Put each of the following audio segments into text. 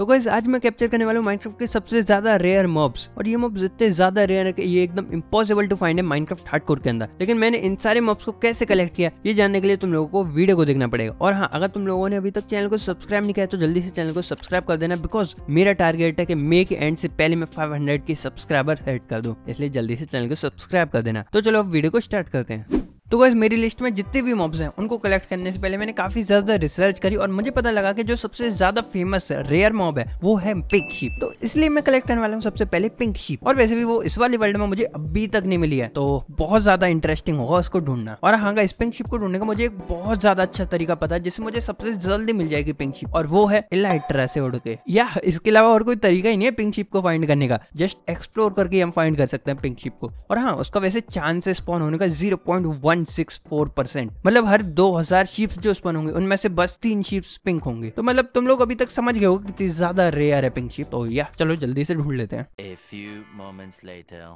तो गाइस आज मैं कैप्चर करने वाला हूँ माइनक्राफ्ट के सबसे ज्यादा रेयर मॉब्स, और ये मॉब्स इतने ज्यादा रेयर है कि ये एकदम इम्पॉसिबल टू फाइंड है माइनक्राफ्ट हार्डकोर के अंदर। लेकिन मैंने इन सारे मॉब्स को कैसे कलेक्ट किया ये जानने के लिए तुम लोगों को वीडियो को देखना पड़ेगा। और हाँ, अगर तुम लोगों ने अभी तक चैनल को सब्सक्राइब नहीं किया तो जल्दी से चैनल को सब्सक्राइब कर देना, बिकॉज मेरा टारगेट है कि मे के एंड से पहले मैं 500 के सब्सक्राइबर सेट कर दूं, इसलिए जल्दी से चैनल को सब्सक्राइब कर देना। तो चलो अब वीडियो को स्टार्ट करते हैं। तो गाइस मेरी लिस्ट में जितने भी मॉब्स हैं उनको कलेक्ट करने से पहले मैंने काफी ज्यादा रिसर्च करी और मुझे पता लगा कि जो सबसे ज्यादा फेमस रेयर मॉब है वो है पिंक शीप। तो इसलिए मैं कलेक्ट करने वाला हूँ सबसे पहले पिंक शीप, और वैसे भी वो इस वाले वर्ल्ड में मुझे अभी तक नहीं मिली है, तो बहुत ज्यादा इंटरेस्टिंग होगा उसको ढूंढना। और हाँ गाइस, पिंक शीप को ढूंढने का मुझे एक बहुत ज्यादा अच्छा तरीका पता है जिससे मुझे सबसे जल्दी मिल जाएगी पिंक शीप, और वो है इलाइट्रा से उड़ के। या इसके अलावा और कोई तरीका ही नहीं है पिंक शीप को फाइंड करने का, जस्ट एक्सप्लोर करके हम फाइंड कर सकते हैं पिंक शीप को। और हाँ, उसका वैसे चांसेस स्पॉन होने का 0.164%, मतलब हर 2000 शीप्स जो स्पन होंगे उनमें से बस 3 शीप्स पिंक होंगे। तो मतलब तुम लोग अभी तक समझ गए हो कितनी ज्यादा रेयर है पिंक शीप। तो या चलो जल्दी से ढूंढ लेते हैं।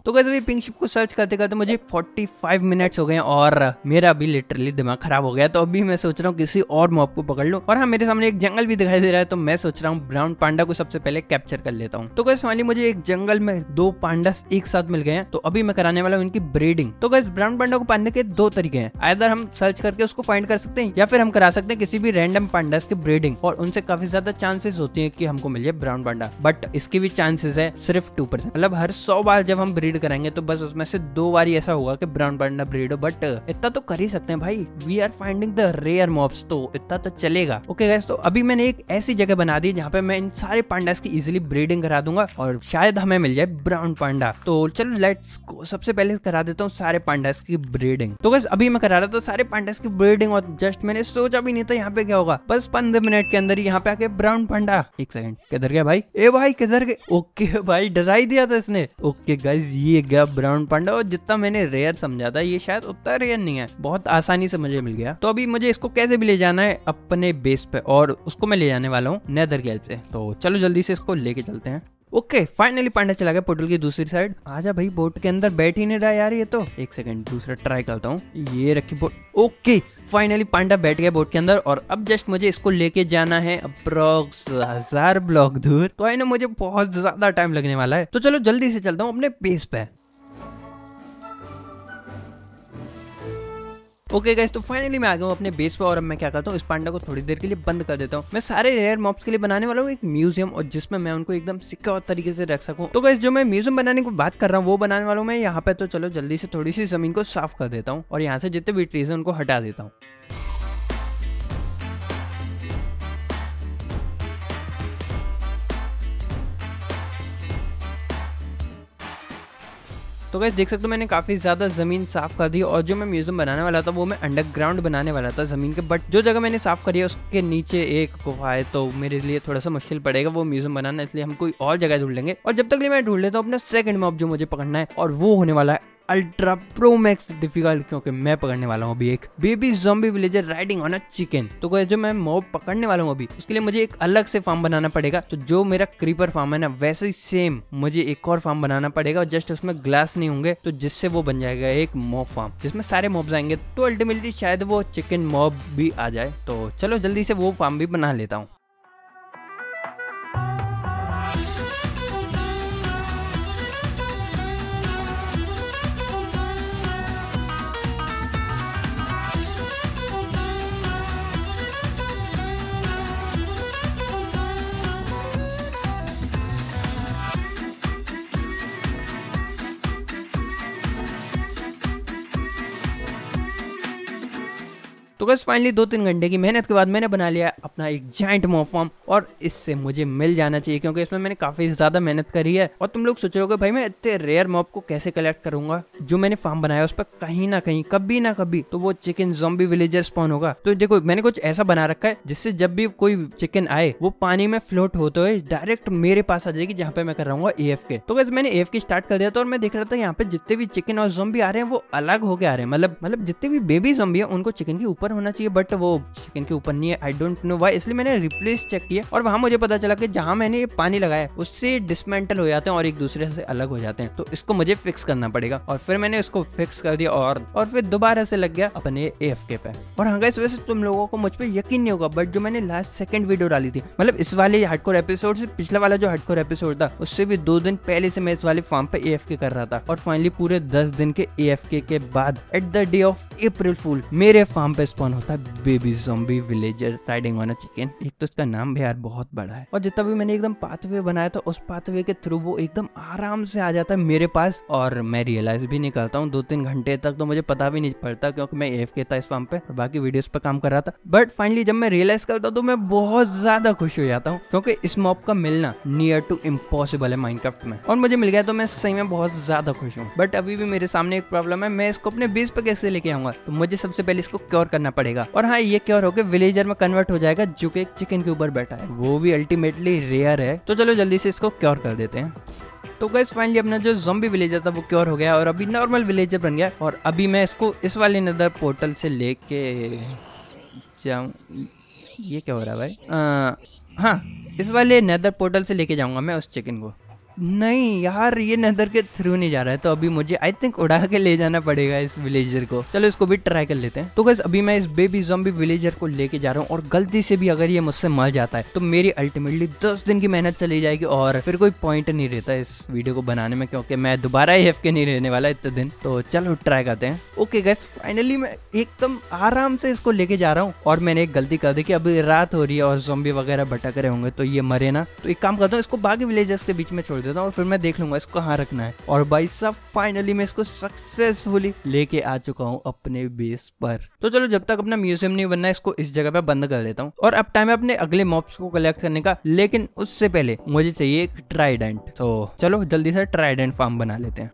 तो गाइस अभी पिंक शीप को सर्च करते करते मुझे 45 मिनट्स हो गए और मेरा अभी लिटरली दिमाग खराब हो गया। तो अभी मैं सोच रहा हूँ किसी और मॉब को पकड़ लूँ। और हाँ, मेरे सामने एक जंगल भी दिखाई दे रहा है, तो मैं सोच रहा हूँ ब्राउन पांडा को सबसे पहले कैप्चर कर लेता हूँ। तो गाइस मुझे एक जंगल में 2 पांडास एक साथ मिल गए हैं, तो अभी मैं कराने वाला हूँ इनकी ब्रीडिंग। तो गाइस ब्राउन पांडा को पालने के 2 तरीके हैं, आइदर हम सर्च करके उसको फाइंड कर सकते हैं या फिर हम करा सकते हैं किसी भी रैंडम पांडास की ब्रीडिंग, और उनसे काफी ज्यादा चांसेस होती हैं कि हमको मिल जाए ब्राउन पांडा। बट इसके भी चांसेस है सिर्फ 2%, मतलब हर 100 बार जब हम ब्रीड कराएंगे तो बस उसमें से 2 बार ऐसा होगा कि ब्राउन पांडा ब्रीड हो। बट इतना तो कर ही सकते हैं भाई, we are finding the rare mobs, तो इतना तो चलेगा। ओके गाइस, तो अभी मैंने एक ऐसी जगह बना दी जहाँ पे मैं इन सारे पांडास की इजिली ब्रीडिंग करा दूंगा और शायद हमें मिल जाए ब्राउन पांडा। तो चलो लेट्स सबसे पहले करा देता हूँ सारे पांडास की ब्रीडिंग। तो गाइस अभी मैं करा रहा था सारे पांडास की ब्रीडिंग और जस्ट मैंने सोचा भी नहीं था यहाँ पे क्या होगा, बस 15 मिनट के अंदर यहाँ पे आके ब्राउन पांडा, एक सेकंड किधर गया भाई, ए भाई किधर गए, ओके भाई डरा ही दिया था इसने। ओके गाइस ये गया ब्राउन पांडा, और जितना मैंने रेयर समझा था ये शायद उतना रेयर नहीं है, बहुत आसानी से मुझे मिल गया। तो अभी मुझे इसको कैसे भी ले जाना है अपने बेस पे, और उसको मैं ले जाने वाला हूँ नेदर की हेल्प से। तो चलो जल्दी से इसको लेके चलते हैं। ओके फाइनली पांडा चला गया पोर्टल की दूसरी साइड। आजा भाई, बोट के अंदर बैठ ही नहीं रहा यार ये, तो एक सेकंड दूसरा ट्राई करता हूँ। ये रखी बोट, ओके फाइनली पांडा बैठ गया बोट के अंदर, और अब जस्ट मुझे इसको लेके जाना है अप्रोक्स 1000 ब्लॉक दूर। तो आई नो मुझे बहुत ज्यादा टाइम लगने वाला है, तो चलो जल्दी से चलता हूँ अपने बेस पे। ओके गाइस, तो फाइनली मैं आ गया हूँ अपने बेस पर, और अब मैं क्या करता हूँ इस पांडा को थोड़ी देर के लिए बंद कर देता हूँ। मैं सारे रेयर मॉब्स के लिए बनाने वाला हूँ एक म्यूजियम, और जिसमें मैं उनको एकदम सिक्योर तरीके से रख सकूँ। तो गाइस जो मैं म्यूजियम बनाने की बात कर रहा हूँ वो बनाने वाला हूँ मैं यहाँ पे। तो चलो जल्दी से थोड़ी सी जमीन को साफ कर देता हूँ और यहाँ से जितने भी ट्रीज हैं उनको हटा देता हूँ। तो गाइस देख सकते हो मैंने काफी ज्यादा जमीन साफ कर दी, और जो मैं म्यूजियम बनाने वाला था वो मैं अंडरग्राउंड बनाने वाला था जमीन के, बट जो जगह मैंने साफ करी है उसके नीचे एक गुफा है, तो मेरे लिए थोड़ा सा मुश्किल पड़ेगा वो म्यूजियम बनाना, इसलिए हम कोई और जगह ढूंढ लेंगे। और जब तक लिए मैं ढूंढ लेता हूँ अपना सेकंड मॉब जो मुझे पकड़ना है, और वो होने वाला है अल्ट्रा प्रो मैक्स डिफिकल्ट, क्योंकि मैं पकड़ने वाला हूँ अभी एक baby zombie villager riding on a chicken. तो गाइस जो मैं मॉब पकड़ने वाला हूँ अभी उसके लिए मुझे एक अलग से फार्म बनाना पड़ेगा। तो जो मेरा क्रीपर फार्म है ना, वैसे ही सेम मुझे एक और फार्म बनाना पड़ेगा, जस्ट उसमें ग्लास नहीं होंगे, तो जिससे वो बन जाएगा एक मॉब फार्म जिसमें सारे मॉब्स आएंगे। तो अल्टीमेटली शायद वो चिकन मॉब भी आ जाए, तो चलो जल्दी से वो फार्म भी बना लेता हूँ। तो गाइस फाइनली 2-3 घंटे की मेहनत के बाद मैंने बना लिया अपना एक जायंट मॉब फार्म, और इससे मुझे मिल जाना चाहिए क्योंकि इसमें मैंने काफी ज्यादा मेहनत करी है। और तुम लोग सोच रहे होगे भाई मैं इतने रेयर मॉब को कैसे कलेक्ट करूंगा, जो मैंने फार्म बनाया उस पर कहीं ना कहीं कभी ना कभी तो वो चिकन ज़ॉम्बी विलेजर स्पॉन होगा। तो देखो मैंने कुछ ऐसा बना रखा है जिससे जब भी कोई चिकन आए वो पानी में फ्लोट होते हुए डायरेक्ट मेरे पास आ जाएगी, जहाँ पे मैं कर रहा हूँ AFK। तो गाइस मैंने AFK स्टार्ट कर दिया था, और मैं देख रहा था यहाँ पे जितने भी चिकन और ज़ॉम्बी आ रहे हैं वो अलग होके आ रहे हैं, मतलब जितने भी बेबी ज़ॉम्बी है उनको चिकन के ऊपर होना चाहिए बट वो चिकन के ऊपर नहीं है, आई डोंट नो वाई, इसलिए मैंने रिप्लेस चेक किया और वहाँ मुझे पता चला कि जहाँ मैंने ये पानी लगाया उससे डिसमेंटल हो जाते हैं और एक दूसरे से अलग हो जाते हैं, तो इसको मुझे फिक्स करना पड़ेगा। और फिर मैंने इसको फिक्स कर दिया और फिर दोबारा से लग गया अपने AFK पे। और हाँ गाइस, वैसे तुम लोगों को मुझ पे यकीन नहीं होगा बट जो मैंने लास्ट सेकंड वीडियो डाली थी, मतलब इस वाले हार्डकोर एपिसोड से पिछला वाला जो हार्डकोर एपिसोड था उससे भी 2 दिन पहले से मैं इस वाले फार्म पे AFK कर रहा था और फाइनली पूरे 10 दिन के AFK के बाद at the day of April fool मेरे फार्म पे स्पॉन होता है baby zombie villager riding on a chicken. एक तो इसका नाम भी यार बहुत बड़ा है और जितना भी मैंने एकदम पाथवे बनाया था उस पाथवे के थ्रू वो एकदम आराम से आ जाता है मेरे पास और मैं रियलाइज भी नहीं करता हूँ 2-3 घंटे तक, तो मुझे पता भी नहीं पड़ता क्योंकि मैं AFK था इस फार्म पे और बाकी वीडियोस पे काम कर रहा था। बट फाइनली जब मैं रियलाइज करता हूँ तो मैं बहुत ज्यादा खुश हो जाता हूँ क्योंकि इस मॉब का मिलना नियर टू इम्पॉसिबल है माइनक्राफ्ट में और मुझे मिल गया, तो मैं सही में बहुत ज्यादा खुश हूँ। बट अभी भी मेरे सामने एक प्रॉब्लम है, मैं इसको अपने बेस पे कैसे लेके आऊंगा, तो मुझे सबसे पहले इसको क्योर करना पड़ेगा और हाँ ये क्योर होकर विलेजर में कन्वर्ट हो जाएगा जो कि चिकन के ऊपर बैठा है, वो भी अल्टीमेटली रेयर है, तो चलो जल्दी से इसको क्योर कर देते हैं। तो गाइस फाइनली अपना जो ज़ॉम्बी विलेजर था वो क्योर हो गया और अभी नॉर्मल विलेजर बन गया और अभी मैं इसको इस वाले नेदर पोर्टल से लेके जाऊँ। ये क्या हो रहा है भाई? हाँ इस वाले नेदर पोर्टल से लेके जाऊँगा मैं उस चिकन को। नहीं यार ये नेदर के थ्रू नहीं जा रहा है, तो अभी मुझे आई थिंक उड़ा के ले जाना पड़ेगा इस विलेजर को, चलो इसको भी ट्राई कर लेते हैं। तो गाइस अभी मैं इस बेबी ज़ॉम्बी विलेजर को लेके जा रहा हूँ और गलती से भी अगर ये मुझसे मर जाता है तो मेरी अल्टीमेटली 10 दिन की मेहनत चली जाएगी और फिर कोई पॉइंट नहीं रहता इस वीडियो को बनाने में क्योंकि मैं दोबारा AFK नहीं रहने वाला इतने दिन, तो चलो ट्राई करते हैं। ओके गाइस फाइनली मैं एकदम आराम से इसको लेके जा रहा हूँ और मैंने एक गलती कर दी कि अभी रात हो रही है और ज़ॉम्बी वगैरह भटक रहे होंगे तो ये मरे ना, तो एक काम करता हूँ इसको बाकी विलेजर्स के बीच में छोड़ देता हूँ और फिर मैं देख लूंगा इसको कहाँ रखना है। और भाई साहब फाइनली मैं इसको सक्सेसफुली लेके आ चुका हूँ अपने बेस पर, तो चलो जब तक अपना म्यूजियम नहीं बनना इसको इस जगह पे बंद कर देता हूँ और अब टाइम है अपने अगले मॉब्स को कलेक्ट करने का, लेकिन उससे पहले मुझे चाहिए एक ट्राइडेंट, तो चलो जल्दी से ट्राइडेंट फार्म बना लेते हैं।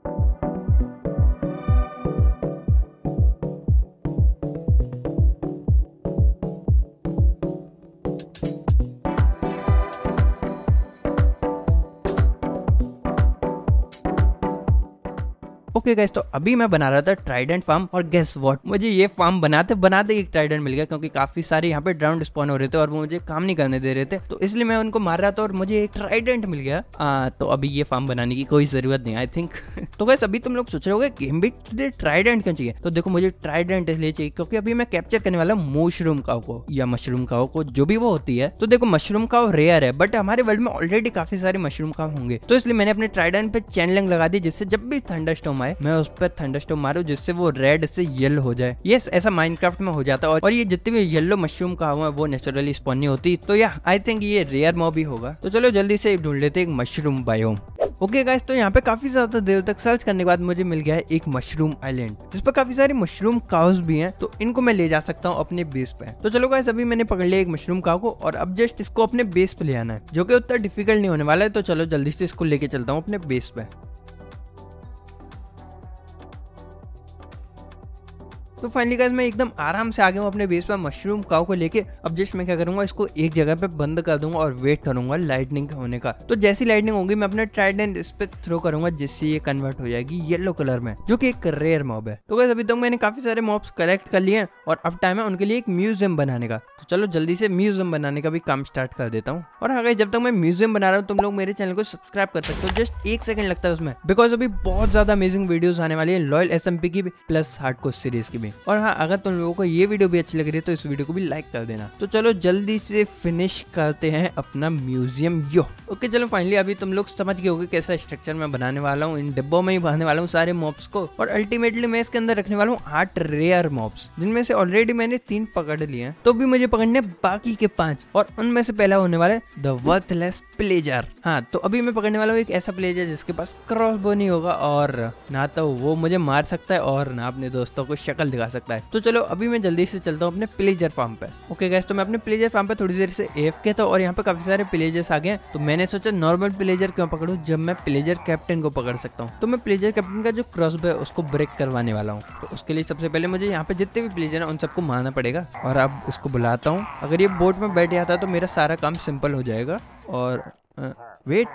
ओके गाइस तो अभी मैं बना रहा था ट्राइडेंट फार्म और गेस व्हाट, मुझे ये फार्म बनाते एक ट्राइडेंट मिल गया क्योंकि काफी सारे यहाँ पे ड्राउंड स्पॉन हो रहे थे और वो मुझे काम नहीं करने दे रहे थे, तो इसलिए मैं उनको मार रहा था और मुझे एक ट्राइडेंट मिल गया। तो अभी ये फार्म बनाने की कोई जरूरत नहीं आई थिंक। तो गाइस अभी तुम लोग सोच रहे होगे गेम बीट ट्राइडेंट क्यों चाहिए, तो देखो मुझे ट्राइडेंट इसलिए चाहिए क्योंकि अभी मैं कैप्चर करने वाला हूँ मशरूम काउ को या मशरूम काउ को जो भी वो होती है। तो देखो मशरूम काउ रेयर है बट हमारे वर्ल्ड में ऑलरेडी काफी सारे मशरूम काउ होंगे, तो इसलिए मैंने अपने ट्राइडेंट पे चैनलिंग लगा दी जिससे जब भी थंडरस्टॉर्म मैं उस पर थंडरस्टॉर्म मारूं जिससे वो रेड से येलो हो जाए। यस ऐसा माइनक्राफ्ट में हो जाता है और ये जितने भी येलो मशरूम का हुआ है वो नेचुरली स्पॉन नहीं होती, तो या आई थिंक ये रेयर मॉब ही होगा। तो चलो जल्दी से ढूंढ लेते हैं एक मशरूम बायोम। ओके गाइस तो यहाँ पे काफी ज्यादा देर तक सर्च करने के बाद मुझे मिल गया है एक मशरूम आइलैंड जिस पर काफी सारी मशरूम काउस भी हैं, तो इनको मैं ले जा सकता हूँ अपने बेस पे। तो चलो गाइस अभी मैंने पकड़ लिया एक मशरूम काउ को और अब जस्ट इसको अपने बेस पे ले आना है जो कि उतना डिफिकल्ट नहीं होने वाला है, तो चलो जल्दी से इसको लेके चलता हूँ अपने बेस पे। तो फाइनली गाइस मैं एकदम आराम से आ गया हूँ अपने बेस पर मशरूम काउ को लेके। अब जस्ट मैं क्या करूंगा इसको एक जगह पे बंद कर दूंगा और वेट करूंगा लाइटनिंग होने का, तो जैसी लाइटनिंग होगी मैं अपने ट्राइडेंट इस पे थ्रो करूंगा जिससे ये कन्वर्ट हो जाएगी येलो कलर में जो कि एक रेयर मॉब है। तो गाइस अभी तक मैंने काफी सारे मॉब्स कलेक्ट कर लिए हैं और अब टाइम है उनके लिए एक म्यूजियम बनाने का, तो चलो जल्दी से म्यूजियम बनाने का भी काम स्टार्ट कर देता हूँ। और हाँ गाइस जब तक मैं म्यूजियम बना रहा हूँ तुम लोग मेरे चैनल को सब्सक्राइब कर सकते हो, जस्ट 1 सेकंड लगता है उसमें, बिकॉज अभी बहुत ज्यादा अमेजिंग वीडियोस आने वाली है लॉयल SMP की प्लस हार्डकोर सीरीज की। और हाँ अगर तुम लोगों को ये वीडियो भी अच्छी लग रही है तो इस वीडियो को भी लाइक कर देना। तो चलो जल्दी से फिनिश करते हैं अपना म्यूजियम। यो ओके चलो फाइनली अभी तुम लोग समझ गए होगे कैसा स्ट्रक्चर मैं बनाने वाला हूँ, इन डिब्बों में ही भरने वाला हूँ सारे मॉब्स को और अल्टीमेटली मैं इसके अंदर रखने वाला हूँ 8 रेयर मॉब्स जिनमें से ऑलरेडी मैंने 3 पकड़ लिए हैं, तो भी मुझे पकड़ने बाकी के 5 और उनमें से पहला होने वाला है द वर्थलेस प्लेजर। हाँ तो अभी मैं पकड़ने वाला हूँ एक ऐसा प्लेजर जिसके पास क्रॉसबो नहीं होगा और ना तो वो मुझे मार सकता है और ना अपने दोस्तों को शक्ल दिखा सकता है, तो चलो अभी मैं जल्दी से चलता हूँ अपने प्लेजर फार्म पे। ओके गाइस तो मैं अपने प्लेजर फार्म पे थोड़ी देर से AFK था और यहाँ पे काफी सारे प्लेजर्स आ गए, तो मैंने सोचा नॉर्मल प्लेजर क्यों पकड़ूं जब मैं प्लेजर कैप्टन को पकड़ सकता हूँ, तो मैं प्लेजर कैप्टन का जो क्रॉसबो है उसको ब्रेक करवाने वाला हूँ। तो उसके लिए सबसे पहले मुझे यहाँ पे जितने भी प्लेजर है उन सबको मारना पड़ेगा और अब इसको बुलाता हूँ। अगर ये बोट में बैठ जाता है तो मेरा सारा काम सिंपल हो जाएगा और वेट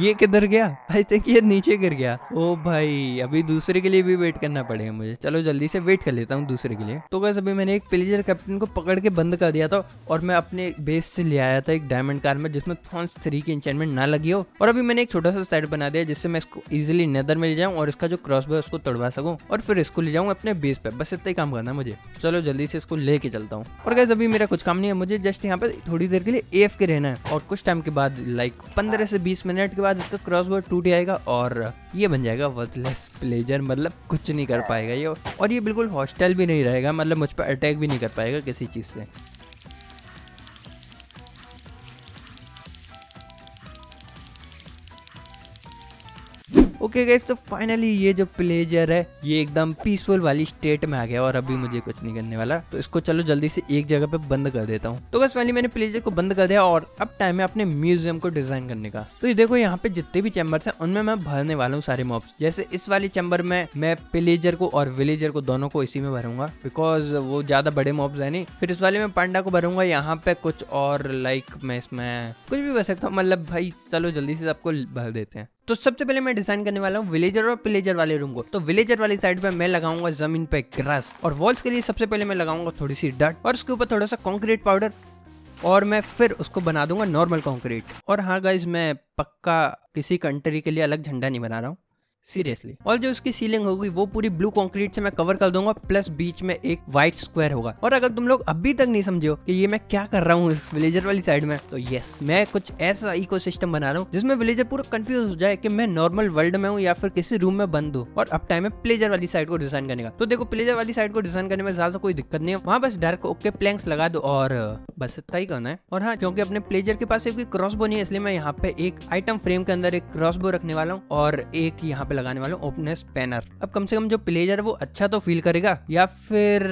ये किधर गया? आई थिंक ये नीचे गिर गया। ओ भाई अभी दूसरे के लिए भी वेट करना पड़ेगा मुझे। चलो जल्दी से वेट कर लेता हूँ दूसरे के लिए। तो गाइस अभी मैंने एक पिल्जर कैप्टन को पकड़ के बंद कर दिया था और मैं अपने बेस से ले आया था एक डायमंड कार में जिसमें थॉर्न्स 3 की एन्चेंटमेंट ना लगी हो। और अभी मैंने एक छोटा सा सेट बना दिया जिससे मैं इसको इजिली नेदर में ले जाऊँ और इसका जो क्रॉसबो है उसको तोड़वा सकूँ और फिर इसको ले जाऊँ अपने बेस पे। बस इतना ही काम करना है मुझे। चलो जल्दी से इसको लेके चलता हूँ। और गाइस अभी मेरा कुछ काम नहीं है, मुझे जस्ट यहाँ पे थोड़ी देर के लिए AFK रहना है और कुछ टाइम के बाद लाइक 15 से 20 मिनट के बाद इसका क्रॉसबो टूट जाएगा और ये बन जाएगा वर्थलेस प्लेजर, मतलब कुछ नहीं कर पाएगा ये। और ये बिल्कुल हॉस्टाइल भी नहीं रहेगा, मतलब मुझ पर अटैक भी नहीं कर पाएगा किसी चीज़ से। ओके गाइस तो फाइनली ये जो प्लेजर है ये एकदम पीसफुल वाली स्टेट में आ गया और अभी मुझे कुछ नहीं करने वाला। तो इसको चलो जल्दी से एक जगह पे बंद कर देता हूँ। तो गाइस फाइनली मैंने प्लेजर को बंद कर दिया और अब टाइम है अपने म्यूजियम को डिजाइन करने का। तो ये देखो यहाँ पे जितने भी चैम्बर्स हैं उनमें मैं भरने वाला हूँ सारे मॉब्स। जैसे इस वाले चैम्बर में मैं प्लेजर को और विलेजर को दोनों को इसी में भरूंगा बिकॉज वो ज्यादा बड़े मॉब्स है नहीं। फिर इस वाले में पांडा को भरूंगा यहाँ पे कुछ और लाइक मैं इसमें कुछ भी भर सकता हूँ, मतलब भाई चलो जल्दी से सबको भर देते हैं। तो सबसे पहले मैं डिजाइन करने वाला हूँ विलेजर और प्लेजर वाले रूम को। तो विलेजर वाली साइड पे मैं लगाऊंगा जमीन पे ग्रास और वॉल्स के लिए सबसे पहले मैं लगाऊंगा थोड़ी सी डर्ट और उसके ऊपर थोड़ा सा कंक्रीट पाउडर और मैं फिर उसको बना दूंगा नॉर्मल कंक्रीट। और हाँ गाइज मैं पक्का किसी कंट्री के लिए अलग झंडा नहीं बना रहा हूँ सीरियसली। और जो उसकी सीलिंग होगी वो पूरी ब्लू कंक्रीट से मैं कवर कर दूंगा प्लस बीच में एक व्हाइट स्क्वायर होगा। और अगर तुम लोग अभी तक नहीं समझे हो कि ये मैं क्या कर रहा हूँ इस विलेजर वाली साइड में, तो यस मैं कुछ ऐसा इकोसिस्टम बना रहा हूँ जिसमें विलेजर पूरा कंफ्यूज हो जाए कि मैं नॉर्मल वर्ल्ड में हूँ या फिर किसी रूम में बंद हूँ। और अब टाइम है प्लेजर वाली साइड को डिजाइन करने का। तो देखो प्लेजर वाली साइड को डिजाइन करने में ज्यादा कोई दिक्कत नहीं है, वहाँ बस डार्क ओके प्लैंक्स लगा दो और बस इतना ही करना है। और हाँ क्योंकि अपने प्लेजर के पास एक क्रॉसबो नहीं है इसलिए मैं यहाँ पे एक आइटम फ्रेम के अंदर एक क्रॉसबो रखने वाला हूँ और एक यहाँ पे लगाने वाला ओपनेस पैनर। अब कम से कम जो प्लेजर है वो अच्छा तो फील करेगा या फिर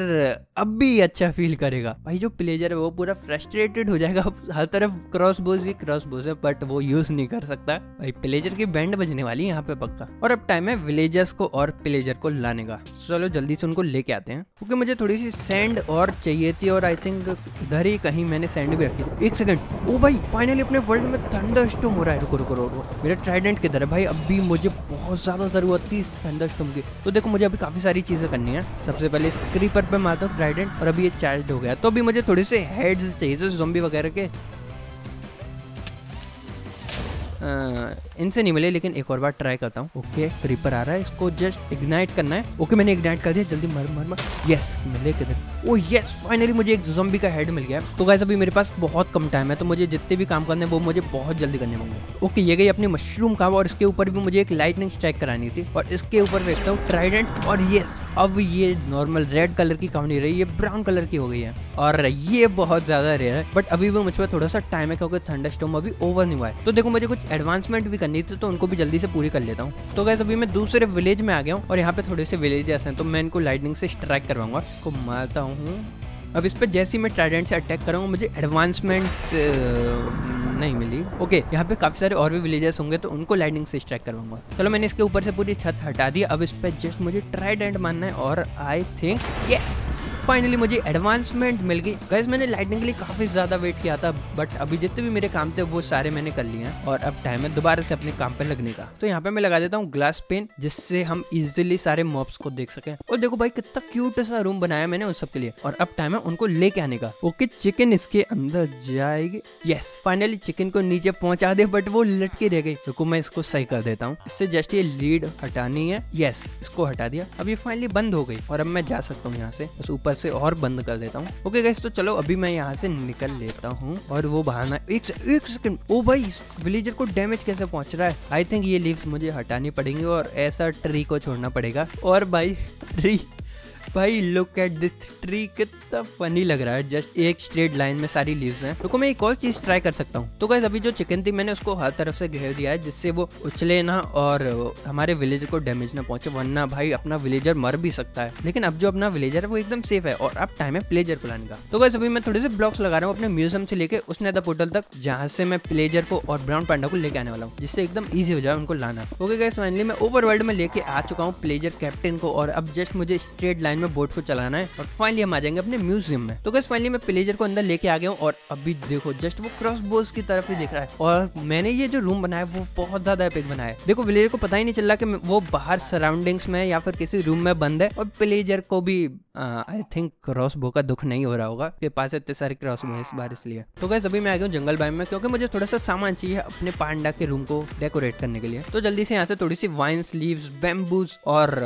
अब भी अच्छा फील करेगा। भाई जो प्लेजर है वो पूरा फ्रस्ट्रेटेड हो जाएगा, हर तरफ क्रॉसबोज ही क्रॉसबोज है बट वो यूज नहीं कर सकता। भाई प्लेजर की बैंड बजने वाली यहाँ पे पक्का। और अब टाइम है विलेजर्स को और प्लेजर को लाने का। चलो जल्दी से उनको लेके आते हैं क्योंकि मुझे थोड़ी सी सैंड और चाहिए थी और आई थिंक इधर ही कहीं मैंने सैंड भी रखी थी। एक सेकंड, ओ भाई फाइनली अपने वर्ल्ड में थंडरस्टॉर्म हो रहा है। रुको रुको रुको, मेरा ट्राइडेंट किधर है? भाई अभी मुझे बहुत ज़्यादा ज़रूरत थी इस थंडरस्टॉर्म की। तो देखो मुझे अभी काफ़ी सारी चीज़ें करनी है। सबसे पहले इस क्रीपर पे मारता हूँ ट्राइडेंट और अभी ये चार्ज हो गया। तो अभी मुझे थोड़े से हेड्स चाहिए तो ज़ॉम्बी वगैरह के इनसे नहीं मिले, लेकिन एक और बार ट्राई करता हूँ। ओके क्रीपर आ रहा है, इसको जस्ट इग्नाइट करना है। ओके मैंने इग्नाइट कर दिया, जल्दी मर मर मर। यस मिले किधर? ओ यस फाइनली मुझे एक ज़ॉम्बी का हेड मिल गया। तो गाइस अभी मेरे पास बहुत कम टाइम है तो मुझे जितने भी काम करने हैं वो मुझे बहुत जल्दी करने होंगे। ओके ये गई अपनी मशरूम का और इसके ऊपर भी मुझे एक लाइटनिंग स्ट्राइक करानी थी और इसके ऊपर देखता हूँ ट्राइडेंट और यस अब ये नॉर्मल रेड कलर की कहानी रही, ये ब्राउन कलर की हो गई है और ये बहुत ज़्यादा रेयर है बट अभी भी मुझ पर थोड़ा सा टाइम है क्योंकि थंडरस्टॉर्म अभी ओवर नहीं हुआ है। तो देखो मुझे कुछ एडवांसमेंट भी करनी थी तो उनको भी जल्दी से पूरी कर लेता हूँ। तो गाइस अभी मैं दूसरे विलेज में आ गया हूँ और यहाँ पे थोड़े से विलेजर्स हैं तो मैं इनको लाइटनिंग से स्ट्राइक करवाऊंगा। इसको मारता हूँ। अब इस पर जैसे ही मैं ट्राइडेंट से अटैक करूँगा मुझे एडवांसमेंट नहीं मिली। ओके यहाँ पे काफी सारे और भी विलेजर्स होंगे तो उनको लाइटनिंग से स्ट्राइक करवाऊंगा। चलो मैंने इसके ऊपर से पूरी छत हटा दी, अब इस पर जस्ट मुझे ट्राइडेंट मारना है और आई थिंक यस फाइनली मुझे एडवांसमेंट मिल गई। गाइस मैंने लाइटनिंग के लिए काफ़ी ज़्यादा वेट किया था बट अभी जितने भी मेरे काम थे वो सारे मैंने कर लिए हैं और अब टाइम है दोबारा से अपने काम पे लगने का। तो यहाँ पे मैं लगा देता हूँ ग्लास पेन जिससे हम इजीली सारे मॉब्स को देख सकें। और देखो भाई कितना क्यूट सा रूम बनाया मैंने उन सब के लिए। और अब टाइम है उनको लेके आने का। ओके चिकन इसके अंदर जाएगी। यस फाइनली चिकन को नीचे पहुँचा दे बट वो लटके रह गई। देखो मैं इसको सही कर देता हूँ, इससे जस्ट ये लीड हटानी है। यस इसको हटा दिया, अब ये फाइनली बंद हो गई और अब मैं जा सकता हूँ यहाँ से, बस ऊपर से और बंद कर देता हूँ। ओके गाइस तो चलो अभी मैं यहाँ से निकल लेता हूँ और वो बहाना एक सेकंड। ओ भाई विलेजर को डैमेज कैसे पहुँच रहा है? आई थिंक ये लीव्स मुझे हटानी पड़ेंगी और ऐसा ट्री को छोड़ना पड़ेगा। और भाई ट्री, भाई लुक एट दिस ट्री कितना फनी लग रहा है, जस्ट एक स्ट्रेट लाइन में सारी लीव्स हैं। रुको मैं एक और चीज ट्राई कर सकता हूँ। तो गाइस अभी जो चिकन थी मैंने उसको हर तरफ से घेर दिया है जिससे वो उछले ना और हमारे विलेजर को डैमेज ना पहुंचे, वरना भाई अपना विलेजर मर भी सकता है। लेकिन अब जो अपना विलेजर है वो एकदम सेफ है और अब टाइम है प्लेजर को लाने का। तो गाइस अभी मैं थोड़े से ब्लॉक्स लगा रहा हूँ अपने म्यूजियम से लेके उस नेदर पोर्टल तक जहाँ से मैं प्लेजर को और ब्राउन पांडा को लेके आने वाला हूँ जिससे एकदम ईजी हो जाए उनको लाना। ओके गाइस फाइनली मैं ओवरवर्ल्ड में लेके आ चुका हूँ प्लेजर कैप्टन को और अब जस्ट मुझे स्ट्रेट लाइन हमें बोट को चलाना है और फाइनली हम आ जाएंगे अपने म्यूजियम में। तो गाइस फाइनली मैं प्लेजर को अंदर लेके आ गया हूँ और अभी देखो जस्ट वो क्रॉसबोज की तरफ ही दिख रहा है। और मैंने ये जो रूम बनाया वो बहुत ज्यादा एपिक बनाया है। देखो विलेजर को पता ही नहीं चल रहा कि वो बाहर सराउंडिंग्स में या फिर किसी रूम में बंद है और प्लेजर को भी आई थिंक क्रॉसबो का दुख नहीं हो रहा होगा कि पास इतने सारे क्रॉसबो है इस बार इसलिए। तो गाइस अभी मैं आ गया हूँ जंगल बाइम में क्योंकि मुझे थोड़ा सा सामान चाहिए अपने पांडा के रूम को डेकोरेट करने के लिए। तो जल्दी से यहाँ से थोड़ी सी वाइन्स, लीव्स, बैम्बूज और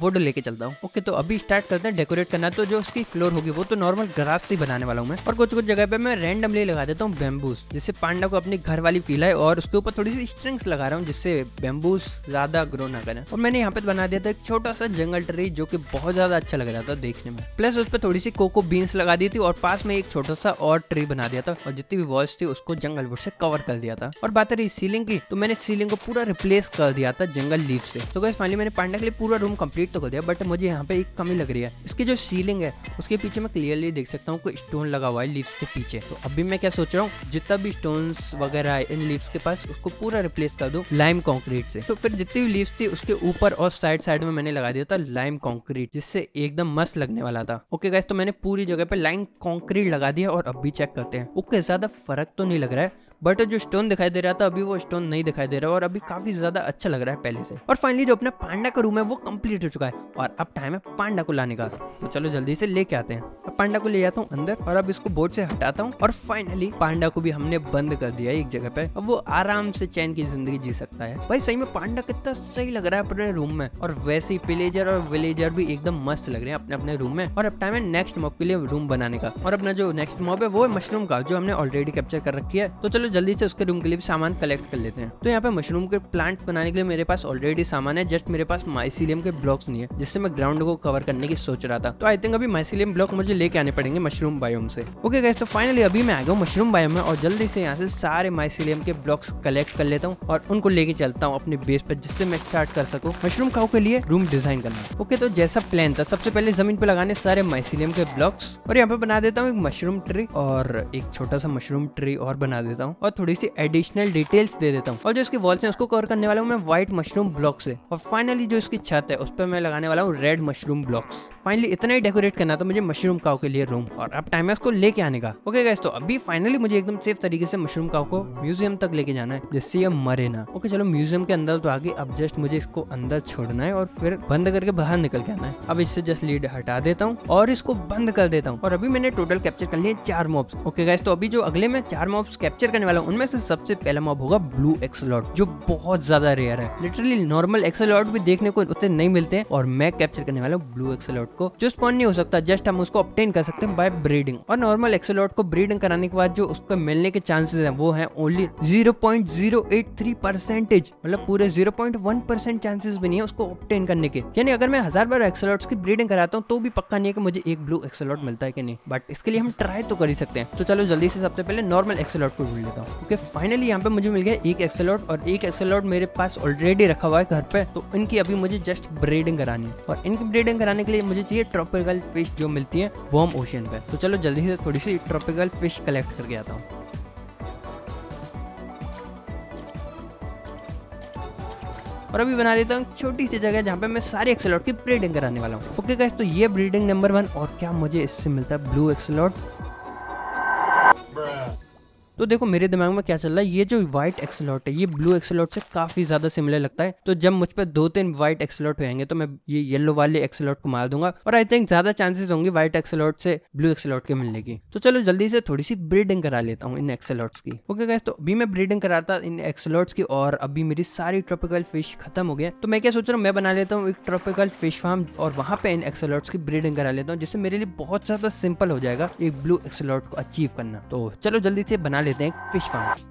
वुड लेके चलता हूँ। ओके तो अभी स्टार्ट करते हैं डेकोरेट करना। तो जो उसकी फ्लोर होगी वो तो नॉर्मल ग्रास से बनाने वाला हूँ मैं और कुछ कुछ जगह पे मैं रैंडमली लगा देता हूँ बैम्बूज जिससे पांडा को अपने घर वाली फील है और उसके ऊपर थोड़ी सी स्ट्रिंग्स लगा रहा हूँ जिससे बैम्बूज ज्यादा ग्रो ना करें। और मैंने यहाँ पे बना दिया था एक छोटा सा जंगल ट्री जो की बहुत ज्यादा अच्छा लग रहा था देखने में। प्लस उस पर थोड़ी सी कोको बीन्स लगा दी थी और पास में एक छोटा सा और ट्री बना दिया था और जितनी भी वॉल्स थी उसको जंगल वुड से कवर कर दिया था। और बात रही सीलिंग की, तो मैंने सीलिंग को पूरा रिप्लेस कर दिया था जंगल लीव से। तो गाइस फाइनली मैंने पांडा के लिए पूरा रूम कंप्लीट तो कर दिया बट मुझे यहाँ पे एक कमी लग रही है। इसकी जो सीलिंग है उसके पीछे मैं क्लियरली देख सकता हूँ कोई स्टोन लगा हुआ है लीव्स के पीछे। तो अभी मैं क्या सोच रहा हूँ जितना भी स्टोन वगैरह है इन लीव्स के पास उसको पूरा रिप्लेस कर दूँ लाइम कॉन्क्रीट से। तो फिर जितनी भी लीव्स थी उसके ऊपर और साइड साइड में मैंने लगा दिया था लाइम कॉन्क्रीट जिससे एकदम मस्त लगने वाला था। ओके गाइस तो मैंने पूरी जगह पे लाइम कॉन्क्रीट लगा दिया और अभी चेक करते हैं। ओके ज्यादा फर्क तो नहीं लग रहा है बट जो स्टोन दिखाई दे रहा था अभी वो स्टोन नहीं दिखाई दे रहा और अभी काफी ज्यादा अच्छा लग रहा है पहले से। और फाइनली जो अपना पांडा का रूम है वो कंप्लीट हो चुका है और अब टाइम है पांडा को लाने का। तो चलो जल्दी से लेके आते हैं। अब पांडा को ले जाता हूँ अंदर और अब इसको बोर्ड से हटाता हूँ और फाइनली पांडा को भी हमने बंद कर दिया एक जगह पे। अब वो आराम से चैन की जिंदगी जी सकता है। भाई सही में पांडा कितना सही लग रहा है अपने रूम में और वैसे ही प्लेजर और विलेजर भी एकदम मस्त लग रहे हैं अपने अपने रूम में। और अब टाइम है नेक्स्ट मॉब के लिए रूम बनाने का और अपना जो नेक्स्ट मॉब है वो है मशरूम का जो हमने ऑलरेडी कैप्चर कर रखी है। तो चलो जल्दी से उसके रूम के लिए भी सामान कलेक्ट कर लेते हैं। तो यहाँ पे मशरूम के प्लांट बनाने के लिए मेरे पास ऑलरेडी सामान है, जस्ट मेरे पास माइसीलियम के ब्लॉक्स नहीं है जिससे मैं ग्राउंड को कवर करने की सोच रहा था। तो आई थिंक अभी माइसीलियम ब्लॉक मुझे लेके आने पड़ेंगे मशरूम बायोम से। ओके गाइस तो फाइनली अभी मैं आ गया हूँ मशरूम बायोम में और जल्दी से यहाँ से सारे माइसीलियम के ब्लॉक्स कलेक्ट कर लेता हूँ और उनको लेके चलता हूँ अपने बेस पर जिससे मैं स्टार्ट कर सकूँ मशरूम काउ के लिए रूम डिजाइन करना। ओके तो जैसा प्लान था सबसे पहले जमीन पर लगाने सारे माइसीलियम के ब्लॉक्स और यहाँ पे बना देता हूँ एक मशरूम ट्री और एक छोटा सा मशरूम ट्री और बना देता हूँ और थोड़ी सी एडिशनल डिटेल्स दे देता हूँ। और जो इसकी वॉल्स हैं उसको कवर करने वाला हूँ मैं व्हाइट मशरूम ब्लॉक्स से। और फाइनली जो इसकी छत है उस पर मैं लगाने वाला हूँ रेड मशरूम ब्लॉक्स। फाइनली इतना ही डेकोरेट करना था मुझे मशरूम काउ के लिए रूम और अब टाइम है उसको लेके आने का। ओके गाइस तो अभी फाइनली मुझे एकदम सेफ तरीके से मशरूम काउ को म्यूजियम तक लेके जाना है जिससे ये मरे ना। ओके चलो म्यूजियम के अंदर तो आगे, अब जस्ट मुझे इसको अंदर छोड़ना है और फिर बंद करके बाहर निकल के आना है। अब इससे जस्ट लीड हटा देता हूँ और इसको बंद कर देता हूँ। और अभी मैंने टोटल कैप्चर कर लिए 4 मॉब्स। ओके गाइस तो अभी जो अगले मैं 4 मॉब्स कैप्चर करने वाला हूँ उनमें से सबसे पहला मॉब होगा ब्लू एक्सलॉट जो बहुत ज्यादा रेयर है। लिटरली नॉर्मल एक्सलॉट भी देखने को उतने नहीं मिलते हैं और मैं कैप्चर करने वाला हूँ ब्लू एक्सलॉट को जो स्पॉन नहीं हो सकता, जस्ट हम उसको ऑब्टेन कर सकते हैं बाय ब्रीडिंग। और नॉर्मल एक्सलॉट को ब्रीडिंग कराने के बाद जो उसको मिलने के चांसेस हैं वो है ओनली 0.083%, मतलब पूरे 0.1% चांसेस भी नहीं है उसको ऑब्टेन करने के। यानी अगर मैं 1000 बार एक्सलॉट्स की ब्रीडिंग कराता हूँ तो भी पक्का नहीं है कि मुझे एक ब्लू एक्सलॉट मिलता है कि नहीं, बट इसके लिए हम ट्राई तो कर ही सकते हैं। तो चलो जल्दी से सबसे पहले नॉर्मल एक्सलॉट को ढूंढ लेता हूँ। ओके फाइनली यहाँ पे मुझे मिल गया एक एक्सलॉट और एक एक्सलॉट मेरे पास ऑलरेडी रखा हुआ है घर पे। तो इनकी अभी मुझे जस्ट ब्रीडिंग करानी है और इनकी ब्रीडिंग कराने के लिए मुझे चाहिए ट्रॉपिकल फिश जो मिलती है वार्म ओशन पे। तो चलो जल्दी से थोड़ी सी ट्रॉपिकल फिश कलेक्ट करके आता हूँ। और अभी बना देता हूँ छोटी सी जगह जहाँ पे मैं सारे एक्सलॉट की ब्रीडिंग कराने वाला हूँ। ओके गाइस तो ये ब्रीडिंग नंबर 1 और क्या मुझे इससे मिलता है ब्लू एक्सलॉट। तो देखो मेरे दिमाग में क्या चल रहा है, ये जो व्हाइट एक्सलॉट है ये ब्लू एक्सलॉट से काफी ज्यादा सिमिलर लगता है। तो जब मुझ पे 2-3 व्हाइट एक्सलॉट होंगे तो मैं ये येलो वाले एक्सलॉट को मार दूंगा और आई थिंक ज्यादा चांसेस होंगे व्हाइट एक्सलॉट से ब्लू एक्सलॉट के मिलने की। तो चलो जल्दी से थोड़ी सी ब्रीडिंग करा लेता हूँ इन एक्सलॉट्स की। ओके गाइस तो अभी मैं ब्रीडिंग कराता इन एक्सलॉट्स की और अभी मेरी सारी ट्रॉपिकल फिश खत्म हो गया। तो मैं क्या सोच रहा हूँ मैं बना लेता हूँ एक ट्रॉपिकल फिश फार्म और वहाँ पे इन एक्सलॉट्स की ब्रीडिंग करा लेता हूँ जिससे मेरे लिए बहुत ज्यादा सिंपल हो जाएगा एक ब्लू एक्सलॉट को अचीव करना। तो चलो जल्दी से बना लेते हैं एक फिश फार्म।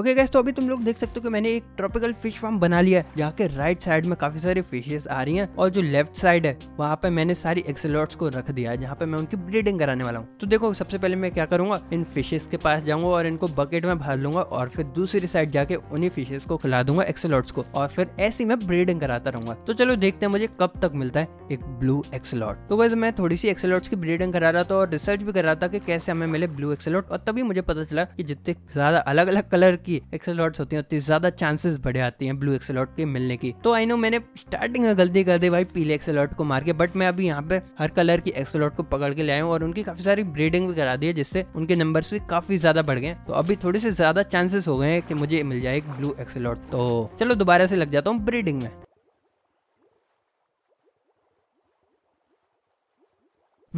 ओके गाइस तो अभी तुम लोग देख सकते हो कि मैंने एक ट्रॉपिकल फिश फार्म बना लिया है जहाँ के राइट साइड में काफी सारे फिशेस आ रही हैं और जो लेफ्ट साइड है वहाँ पे मैंने सारी एक्सलॉट्स को रख दिया है जहाँ पे मैं उनकी ब्रीडिंग कराने वाला हूँ। तो देखो सबसे पहले मैं क्या करूंगा, इन फिशेस के पास जाऊंगा और इनको बकेट में भर लूंगा और फिर दूसरी साइड जाके उन्हीं फिशेस को खिला दूंगा एक्सलॉट्स को और फिर ऐसी मैं ब्रीडिंग कराता रहूंगा। तो चलो देखते हैं मुझे कब तक मिलता है एक ब्लू एक्सलॉट। तो गाइस मैं थोड़ी सी एक्सलॉट्स की ब्रीडिंग करा रहा था और रिसर्च भी कर रहा था कि कैसे हमें मिले ब्लू एक्सलॉट और तभी मुझे पता चला कि जितने ज्यादा अलग अलग कलर की एक्सलॉट्स होती हैं उतनी ज्यादा चांसेस बढ़े आती हैं ब्लू एक्सलॉट के मिलने की। तो आई नो मैंने स्टार्टिंग में गलती कर दी भाई पीले एक्सलॉट को मार के, बट मैं अभी यहाँ पे हर कलर की एक्सलॉट को पकड़ के ले आया हूँ और उनकी काफी सारी ब्रीडिंग भी करा दी है जिससे उनके नंबर्स भी काफी ज्यादा बढ़ गए। तो अभी थोड़े से ज्यादा चांसेस हो गए हैं कि मुझे मिल जाए एक ब्लू एक्सलॉट। तो चलो दोबारा से लग जाता हूँ ब्रीडिंग में।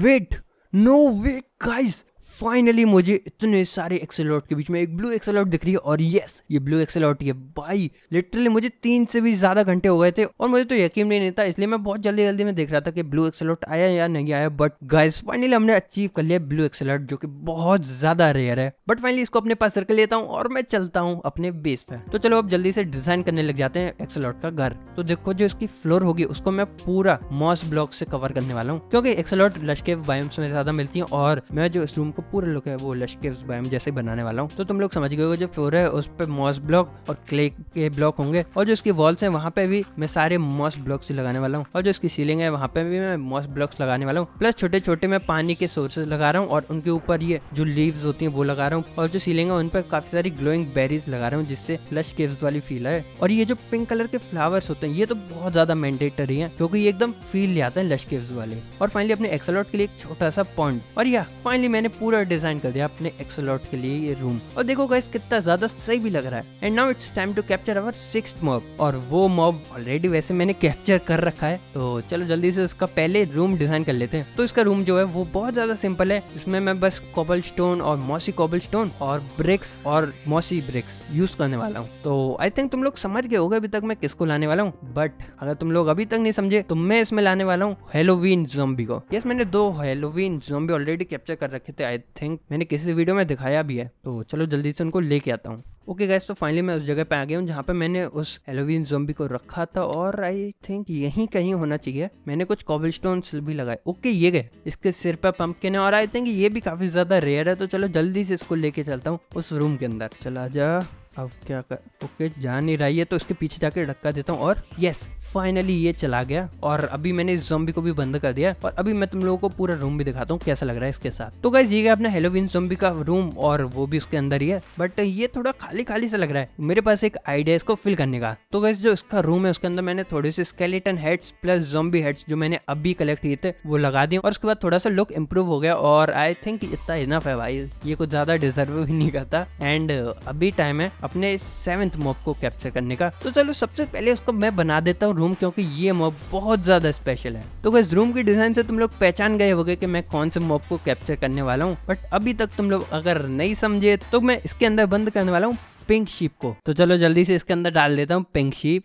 Wait, no way guys, finally मुझे इतने सारे एक्सलॉट के बीच में एक ब्लू एक्सलॉट दिख रही है और यस ये ब्लू एक्सलॉट है भाई। लिटरली मुझे 3 से भी ज्यादा घंटे हो गए थे और मुझे तो यकीन नहीं था, इसलिए मैं बहुत जल्दी जल्दी में देख रहा था कि ब्लू एक्सलॉट आया या नहीं आया। बट गाइस फाइनली हमने अचीव कर लिया ब्लू एक्सलॉट जो कि बहुत ज्यादा रेयर है। बट फाइनली इसको अपने पास रख लेता हूँ और मैं चलता हूँ अपने बेस पे। तो चलो अब जल्दी से डिजाइन करने लग जाते हैं एक्सलॉट का घर। तो देखो जो इसकी फ्लोर होगी उसको मैं पूरा मॉस ब्लॉक से कवर करने वाला हूँ क्योंकि एक्सलॉट लश्के बायोम्स में ज्यादा मिलती है और मैं जो इस रूम को पूरा लुक है वो लश्के बायोम जैसे बनाने वाला हूँ। तो तुम लोग समझ गए जो फ्लोर है उस पे मॉस ब्लॉक और क्ले के ब्लॉक होंगे और जो इसकी वॉल्स हैं वहाँ पे भी मैं सारे मॉस ब्लॉक्स लगाने वाला हूँ और जो इसकी सीलिंग है वहाँ पे भी मैं मॉस ब्लॉक्स लगाने वाला हूँ। प्लस छोटे छोटे मैं पानी के सोर्सेज लगा रहा हूँ और उनके ऊपर ये जो लीव्स होती है वो लगा रहा हूँ और जो सीलिंग है उन पर काफी सारी ग्लोइंग बेरीज लगा रहा हूँ जिससे फ्लश केव्स वाली फील है। और ये जो पिंक कलर के फ्लावर्स होते हैं ये तो बहुत ज्यादा मैंडेटरी है क्योंकि ये एकदम फील ले आते हैं लश केव्स वाले। और फाइनली अपने एक्सलॉट के लिए एक छोटा सा पॉन्ड और या फाइनली मैंने पूरा डिजाइन कर दिया अपने एक्सलॉट के लिए ये रूम। और देखो गाइस कितना ज्यादा सही भी लग रहा है। And now it's time to capture our 6th mob और वो मॉब ऑलरेडी वैसे मैंने कैप्चर कर रखा है। तो चलो जल्दी से उसका पहले रूम डिजाइन कर लेते हैं। तो इसका रूम जो है वो बहुत ज्यादा सिंपल है। इसमें मैं बस कोबलस्टोन और मॉसी कोबलस्टोन और ब्रिक्स और मॉसी ब्रिक्स यूज करने वाला हूँ। तो आई थिंक तुम लोग समझ गए होगे अभी तक मैं किसको लाने वाला हूँ। बट अगर तुम लोग अभी तक नहीं समझे तो मैं इसमें लाने वाला हूँ हेलोवीन ज़ॉम्बी को। यस मैंने 2 हेलोवीन ज़ॉम्बी ऑलरेडी कैप्चर कर रखे थे, आई थिंक मैंने किसी वीडियो में दिखाया भी है। तो चलो जल्दी से उनको लेके आता हूँ। ओके गाइस तो फाइनली मैं उस जगह पे आ गया हूँ जहाँ पे मैंने उस हेलोवीन ज़ॉम्बी को रखा था और आई थिंक यहीं कहीं होना चाहिए। मैंने कुछ कोबलस्टोन्स भी लगाए। ओके ये गए, इसके सिर पर पम्पकिन है और आई थिंक ये भी काफी ज्यादा रेयर है। तो चलो जल्दी से इसको लेके चलता हूँ उस रूम के अंदर। चला जा, अब क्या कर। ओके जा नहीं रही है तो इसके पीछे जाके धक्का देता हूँ और यस फाइनली ये चला गया। और अभी मैंने इस ज़ॉम्बी को भी बंद कर दिया और अभी मैं तुम लोगों को पूरा रूम भी दिखाता हूँ कैसा लग रहा है इसके साथ। तो गाइस ये गया अपना हेलोवीन ज़ॉम्बी का रूम और वो भी उसके अंदर ही है। बट ये थोड़ा खाली खाली सा लग रहा है। मेरे पास एक आइडिया इसको फिल करने का। तो गाइस जो इसका रूम है उसके अंदर मैंने थोड़े से skeleton heads plus zombie heads जो मैंने अभी कलेक्ट किए थे वो लगा दिए और उसके बाद थोड़ा सा लुक इम्प्रूव हो गया। और आई थिंक इतना इनफ है भाई, ये कुछ ज्यादा डिजर्व भी नहीं करता। एंड अभी टाइम है अपने 7th मॉब को कैप्चर करने का। तो चलो सबसे पहले उसको मैं बना देता हूँ रूम क्योंकि ये मॉब बहुत ज्यादा स्पेशल है। तो गाइस रूम की डिजाइन से तुम लोग पहचान गए होगे कि मैं कौन से मॉब को कैप्चर करने वाला हूँ। बट अभी तक तुम लोग अगर नहीं समझे तो मैं इसके अंदर बंद करने वाला हूँ पिंक शीप को। तो चलो जल्दी से इसके अंदर डाल देता हूँ पिंक शीप।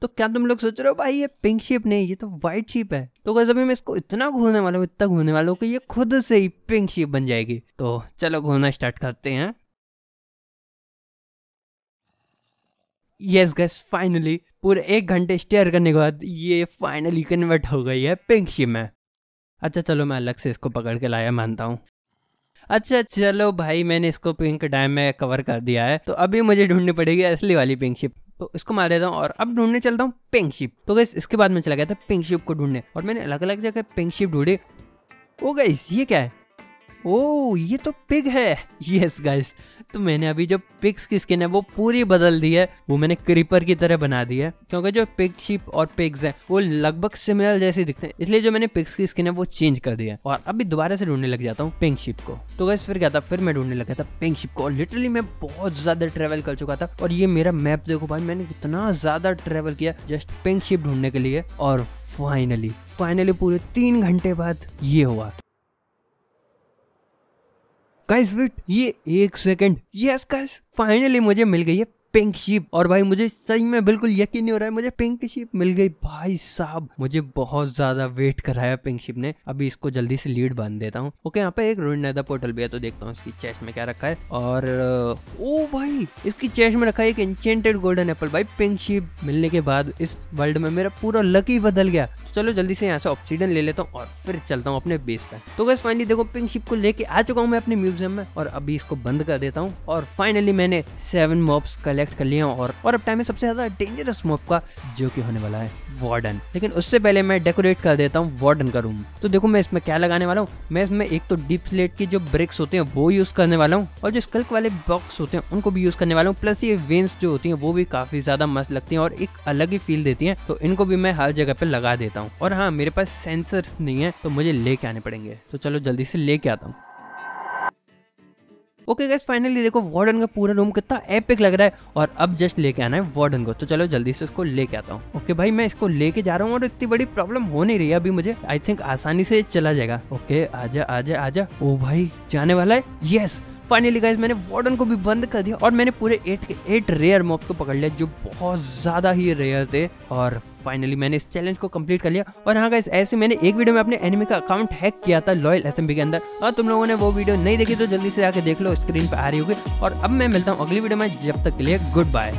तो क्या तुम लोग सोच रहे हो भाई ये पिंक शीप नहीं, ये तो व्हाइट शीप है। तो गाइस अभी मैं इसको इतना घूमने वाला हूँ, इतना घूमने वाला हूँ कि ये खुद से ही पिंक शीप बन जाएगी। तो चलो घूमना स्टार्ट करते हैं। यस गाइस फाइनली पूरे 1 घंटे स्टेयर करने के बाद ये फाइनली कन्वर्ट हो गई है पिंक शीप में। अच्छा चलो मैं अलग से इसको पकड़ के लाया मानता हूँ। अच्छा चलो भाई मैंने इसको पिंक डायम में कवर कर दिया है। तो अभी मुझे ढूंढनी पड़ेगी असली वाली पिंक शीप। तो इसको मार देता हूँ और अब ढूंढने चलता हूँ पिंक शीप। तो गाइस इसके बाद मैं चला गया था पिंक शीप को ढूंढने और मैंने अलग अलग जगह पिंक शीप ढूंढी। ओ गाइस ये क्या है? ओ ये तो पिग है। यस गाइस तो मैंने अभी जो पिग्स की स्किन है वो पूरी बदल दी है, वो मैंने क्रीपर की तरह बना दी है क्योंकि जो पिग शीप और पिग्स हैं वो लगभग सिमिलर जैसे दिखते हैं, इसलिए जो मैंने पिग्स की स्किन है वो चेंज कर दी है। और अभी दोबारा से ढूंढने लग जाता हूँ पिंक शीप को। तो गाइस फिर क्या था, फिर मैं ढूंढने लगा था पिंक शीप को। लिटरली मैं बहुत ज्यादा ट्रेवल कर चुका था और ये मेरा मैप देखो भाई, मैंने कितना ज्यादा ट्रेवल किया जस्ट पिंक शीप ढूंढने के लिए। और फाइनली पूरे 3 घंटे बाद ये हुआ। गाइस वेट, ये 1 सेकंड। यस गाइस फाइनली मुझे मिल गई है पिंक शीप। और भाई मुझे सही में बिल्कुल यकीन नहीं हो रहा है, मुझे पिंक शीप मिल गई। भाई साहब मुझे बहुत ज्यादा वेट कराया पिंक शीप ने। अभी इसको जल्दी से लीड बांध देता हूँ। ओके यहाँ पे एक रूइन नेदर पोर्टल भी है तो देखता हूँ इसकी चेस्ट में क्या रखा है। और ओ भाई इसकी चेस्ट में रखा है एक एन्चेंटेड गोल्डन एप्पल। भाई पिंक शीप मिलने के बाद इस वर्ल्ड में मेरा पूरा लक ही बदल गया। तो चलो जल्दी से यहाँ से ऑब्सीडियन ले लेता हूँ और फिर चलता हूँ अपने बेस पे। तो गाइस फाइनली देखो पिंक शीप को लेके आ चुका हूँ मैं अपने म्यूजियम में और अभी इसको बंद कर देता हूँ। और फाइनली मैंने 7 मॉब्स कलेक्ट कर लिए हैं और अब टाइम है सबसे ज़्यादा डेंजरस मॉब का, जो कि होने वाला है वार्डन। लेकिन उससे पहले मैं डेकोरेट कर देता हूँ वार्डन का रूम। तो देखो मैं इसमें क्या लगाने वाला हूँ। मैं इसमें एक तो डीप स्लेट की जो ब्रिक्स होते हैं वो यूज़ करने वाला हूँ, और जो स्कल्क वाले बॉक्स होते हैं उनको भी यूज़ करने वाला हूँ। प्लस ये वेंस जो होती हैं वो भी काफ़ी ज़्यादा मस्त लगती हैं और एक अलग ही फील देती हैं, तो इनको भी मैं हर जगह पर लगा देता हूँ। और हाँ, मेरे पास सेंसर्स नहीं है तो मुझे लेके आने पड़ेंगे, तो चलो जल्दी से लेके आता हूँ। ओके गाइस, फाइनली देखो वार्डन का पूरा रूम कितना एपिक लग रहा है, और अब जस्ट लेके आना है वार्डन को, तो चलो जल्दी से उसको लेके आता हूँ। ओके भाई, मैं इसको लेके जा रहा हूँ और इतनी बड़ी प्रॉब्लम हो नहीं रही है अभी मुझे। आई थिंक आसानी से चला जाएगा। ओके आजा आजा आजा, ओ भाई जाने वाला है। यस, फाइनली गाइस मैंने वार्डन को भी बंद कर दिया और मैंने पूरे 8 के 8 रेयर मॉब को पकड़ लिया, जो बहुत ज़्यादा ही रेयर थे। और फाइनली मैंने इस चैलेंज को कंप्लीट कर लिया। और हाँ गाइस, ऐसे मैंने एक वीडियो में अपने एनिमी का अकाउंट हैक किया था लॉयल एसएमपी के अंदर। और तुम लोगों ने वो वीडियो नहीं देखी तो जल्दी से जाके देख लो, स्क्रीन पर आ रही होगी। और अब मैं मिलता हूँ अगली वीडियो में, जब तक के लिए गुड बाय।